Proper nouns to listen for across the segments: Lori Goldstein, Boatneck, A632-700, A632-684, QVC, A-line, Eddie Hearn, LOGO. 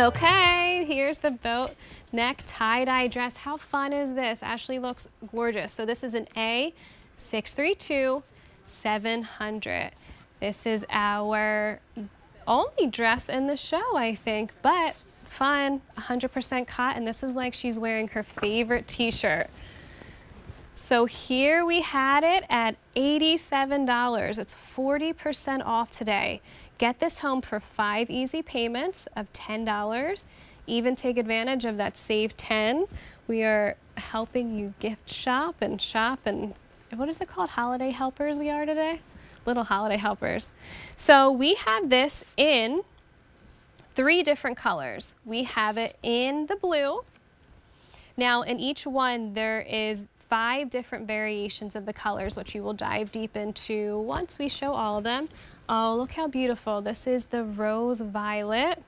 Okay, here's the boat neck tie-dye dress. How fun is this? Ashley looks gorgeous. So this is an A632-700. This is our only dress in the show, I think, but fun, 100% cotton. This is like she's wearing her favorite t-shirt. So here we had it at $87. It's 40% off today. Get this home for 5 easy payments of $10. Even take advantage of that save 10. We are helping you gift shop and what is it called? Holiday helpers we are today? Little holiday helpers. So we have this in 3 different colors. We have it in the blue. Now in each one there is 5 different variations of the colors, which we will dive deep into once we show all of them. Oh, look how beautiful. This is the rose violet.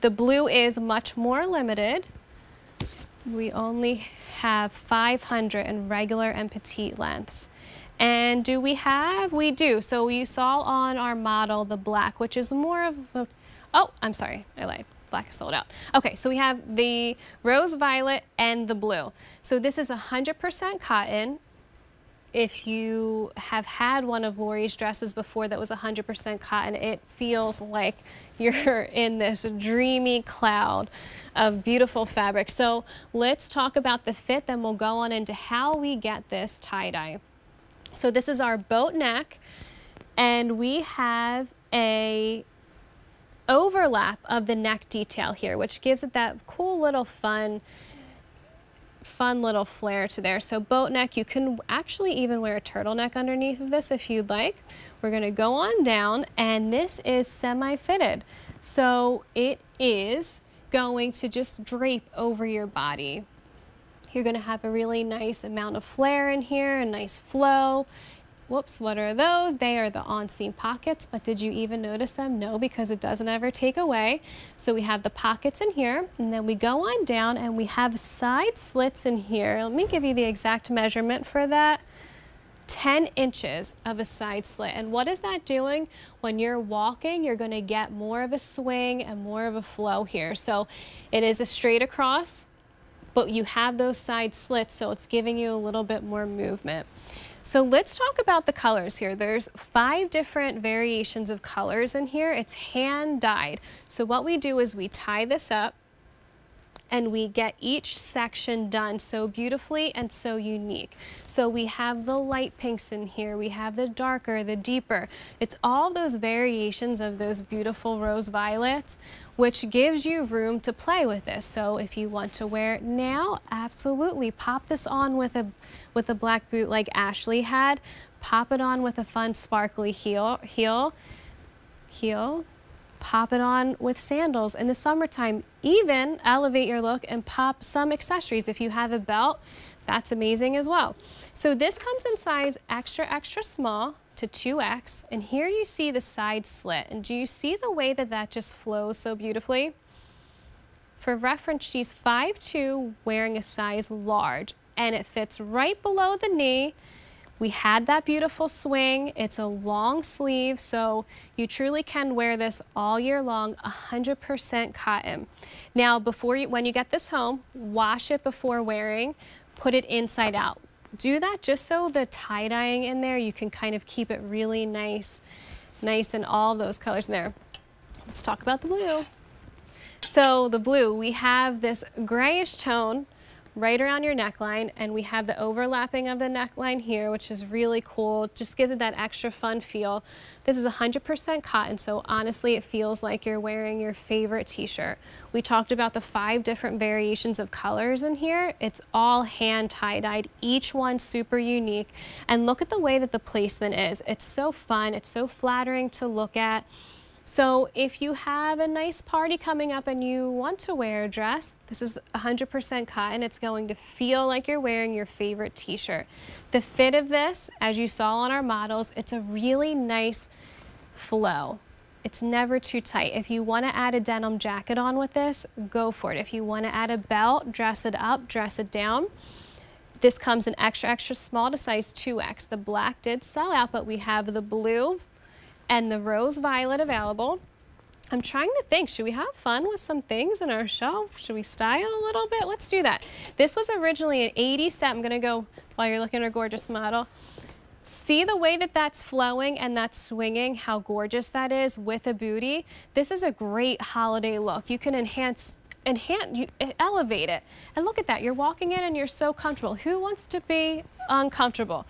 The blue is much more limited. We only have 500 in regular and petite lengths. And do we have? We do. So you saw on our model the black, which is more of a, oh, I'm sorry, I lied. Black is sold out. Okay, so we have the rose violet and the blue. So this is 100% cotton. If you have had one of Lori's dresses before that was 100% cotton, it feels like you're in this dreamy cloud of beautiful fabric. So let's talk about the fit, then we'll go on into how we get this tie-dye. So this is our boat neck, and we have a overlap of the neck detail here, which gives it that cool little fun little flare to there. So boat neck, you can actually even wear a turtleneck underneath of this if you'd like. We're going to go on down, and this is semi-fitted, so it is going to just drape over your body. You're going to have a really nice amount of flare in here, a nice flow. Whoops, what are those? They are the on-seam pockets, but did you even notice them? No, because it doesn't ever take away. So we have the pockets in here, and then we go on down and we have side slits in here. Let me give you the exact measurement for that. 10 inches of a side slit. And what is that doing? When you're walking, you're gonna get more of a swing and more of a flow here. So it is a straight across, but you have those side slits, so it's giving you a little bit more movement. So let's talk about the colors here. There's 5 different variations of colors in here. It's hand dyed. So what we do is we tie this up and we get each section done so beautifully and so unique. So we have the light pinks in here. We have the darker, the deeper. It's all those variations of those beautiful rose violets, which gives you room to play with this. So if you want to wear it now, absolutely pop this on with a black boot like Ashley had. Pop it on with a fun sparkly heel. Pop it on with sandals in the summertime. Even elevate your look and pop some accessories. If you have a belt, that's amazing as well. So this comes in size extra, extra small to 2X. And here you see the side slit. And do you see the way that that just flows so beautifully? For reference, she's 5'2", wearing a size large, and it fits right below the knee. We had that beautiful swing. It's a long sleeve, so you truly can wear this all year long, 100% cotton. Now, when you get this home, wash it before wearing, put it inside out. Do that just so the tie-dyeing in there, you can kind of keep it really nice in all those colors in there. Let's talk about the blue. So the blue, we have this grayish tone right around your neckline, and we have the overlapping of the neckline here, which is really cool. It just gives it that extra fun feel. This is 100% cotton, so honestly it feels like you're wearing your favorite t-shirt. We talked about the 5 different variations of colors in here. It's all hand tie-dyed, each one super unique, and look at the way that the placement is. It's so fun, it's so flattering to look at. So if you have a nice party coming up and you want to wear a dress, this is 100% cotton. It's going to feel like you're wearing your favorite t-shirt. The fit of this, as you saw on our models, it's a really nice flow. It's never too tight. If you want to add a denim jacket on with this, go for it. If you want to add a belt, dress it up, dress it down. This comes in extra, extra small to size 2X. The black did sell out, but we have the blue and the rose violet available. I'm trying to think, should we have fun with some things in our shelf? Should we style a little bit? Let's do that. This was originally an 80 set. I'm gonna go while you're looking at our gorgeous model. See the way that that's flowing and that's swinging, how gorgeous that is with a booty. This is a great holiday look. You can elevate it. And look at that, you're walking in and you're so comfortable. Who wants to be uncomfortable?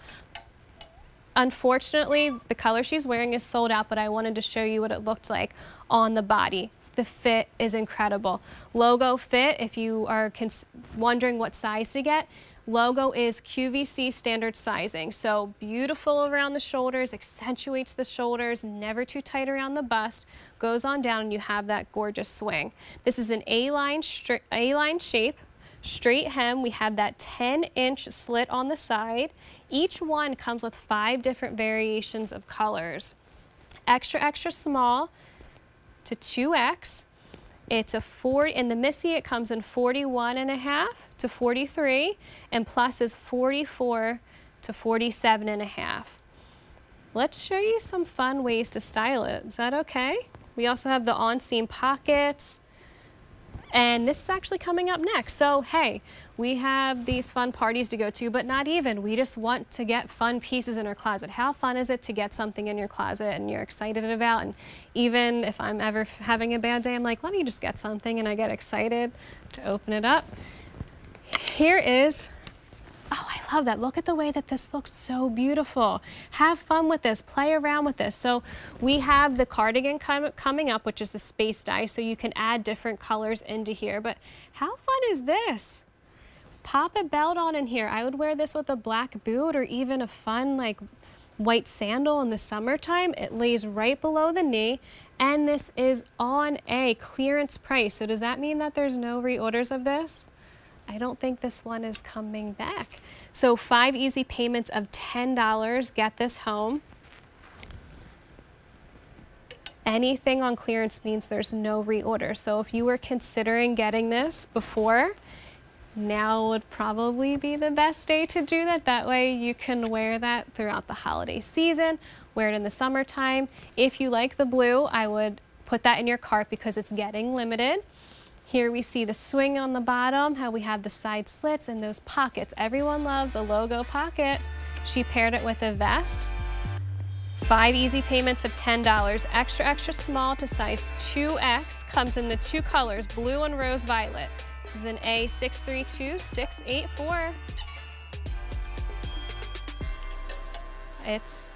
Unfortunately, the color she's wearing is sold out, but I wanted to show you what it looked like on the body. The fit is incredible. Logo fit, if you are wondering what size to get, Logo is QVC standard sizing. So beautiful around the shoulders, accentuates the shoulders, never too tight around the bust, goes on down and you have that gorgeous swing. This is an A-line shape, straight hem. We have that 10-inch slit on the side. Each one comes with 5 different variations of colors. Extra, extra small to 2X. It's a 40, in the Missy it comes in 41.5 to 43, and plus is 44 to 47.5. Let's show you some fun ways to style it. Is that okay? We also have the on-seam pockets, and this is actually coming up next. So hey, we have these fun parties to go to, but not even. We just want to get fun pieces in our closet. How fun is it to get something in your closet and you're excited about? And even if I'm ever having a bad day, I'm like, let me just get something, and I get excited to open it up. Here is, oh, I love that. Look at the way that this looks, so beautiful. Have fun with this, play around with this. So we have the cardigan coming up, which is the space dye, so you can add different colors into here. But how fun is this? Pop a belt on in here. I would wear this with a black boot or even a fun like white sandal in the summertime. It lays right below the knee, and this is on a clearance price. So does that mean that there's no reorders of this? I don't think this one is coming back. So 5 easy payments of $10, get this home. Anything on clearance means there's no reorder. So if you were considering getting this before, now would probably be the best day to do that. That way you can wear that throughout the holiday season, wear it in the summertime. If you like the blue, I would put that in your cart because it's getting limited. Here we see the swing on the bottom, how we have the side slits and those pockets. Everyone loves a Logo pocket. She paired it with a vest. 5 easy payments of $10. Extra, extra small to size 2X, comes in the 2 colors, blue and rose violet. This is an A632-684. It's